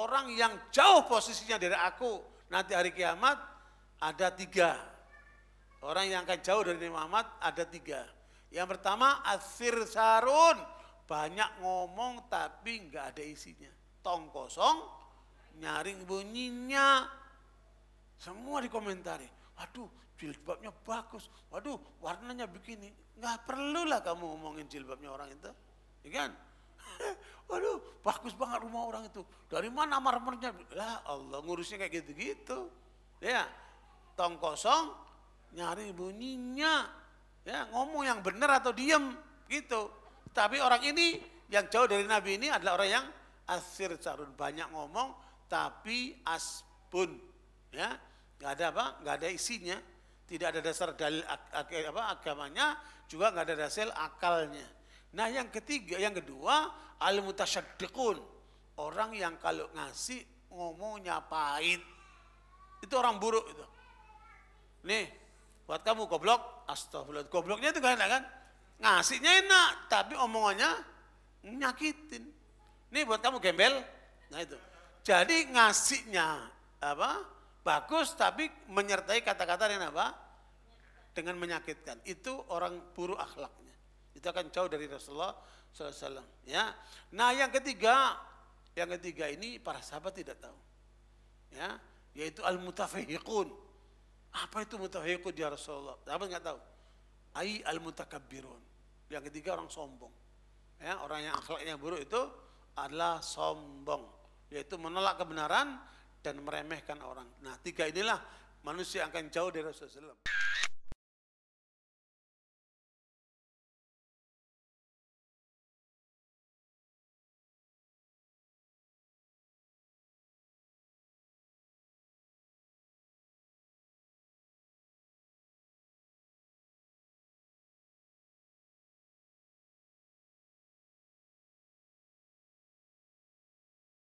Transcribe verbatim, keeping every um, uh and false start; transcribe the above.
orang yang jauh posisinya dari aku nanti hari kiamat ada tiga. Orang yang akan jauh dari Nabi Muhammad ada tiga. Yang pertama, asir sarun, banyak ngomong tapi nggak ada isinya. Tong kosong, nyaring bunyinya. Semua dikomentari. Waduh, jilbabnya bagus. Waduh, warnanya begini. Nggak perlulah kamu ngomongin jilbabnya orang itu, ya kan? Waduh, bagus banget rumah orang itu. Dari mana marmernya? Lah Allah, ngurusnya kayak gitu-gitu. Ya, tong kosong, nyari bunyinya. Ya, ngomong yang benar atau diem gitu. Tapi orang ini yang jauh dari Nabi ini adalah orang yang asir sarun, banyak ngomong tapi asbun. Ya, nggak ada apa, nggak ada isinya, tidak ada dasar dalil apa agamanya, juga nggak ada dasar akalnya. Nah yang ketiga, yang kedua, al-mutasyaddiqun, orang yang kalau ngasih ngomongnya pahit, itu orang buruk itu. Nih buat kamu goblok, astagfirullah, gobloknya itu gak enak kan? Ngasihnya enak tapi omongannya nyakitin. Nih buat kamu gembel, nah itu. Jadi ngasihnya apa? Bagus tapi menyertai kata-kata dengan apa? Dengan menyakitkan. Itu orang buruk akhlaknya. Itu akan jauh dari Rasulullah shallallahu alaihi wasallam. Ya. Nah yang ketiga, yang ketiga ini para sahabat tidak tahu. Ya, yaitu al-Mutafaihiqun. Apa itu mutafaihiqun ya Rasulullah? Sahabat nggak tahu. Ai al-Mutakabirun. Yang ketiga orang sombong. Ya, orang yang akhlaknya buruk itu adalah sombong. Yaitu menolak kebenaran dan meremehkan orang. Nah, tiga inilah manusia akan jauh dari Rasulullah.